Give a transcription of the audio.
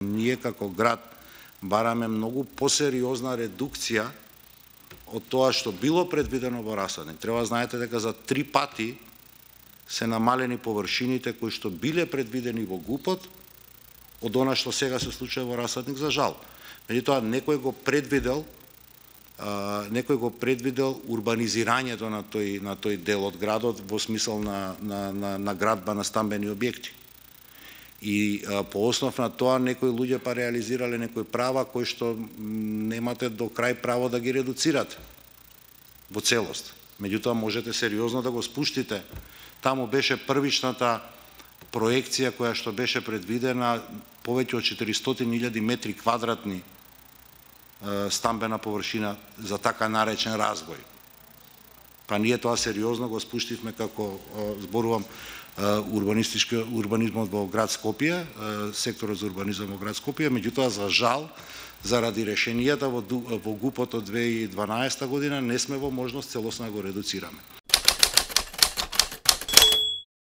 Ние како град бараме многу посериозна редукција од тоа што било предвидено во Расадник. Треба знаете дека за 3 пати се намалени површините кои што биле предвидени во ГУП-от од она што сега се случува во Расадник, за жал. Меѓутоа некој го предвидел урбанизирањето на тој дел од градот во смисол на градба на стамбени објекти. И по основ на тоа некои луѓе па реализирале некои права кои што немате до крај право да ги редуцирате во целост. Меѓутоа можете сериозно да го спуштите. Таму беше првичната проекција која што беше предвидена повеќе од 400.000 метри квадратни стамбена површина за така наречен развој. Па ние тоа сериозно го спуштивме, како зборувам, урбанизмот во град Скопје, секторот за урбанизам во град Скопје, меѓутоа за жал, заради решенијата во ГУП-от од 2012 година не сме во можност целосно да го редуцираме.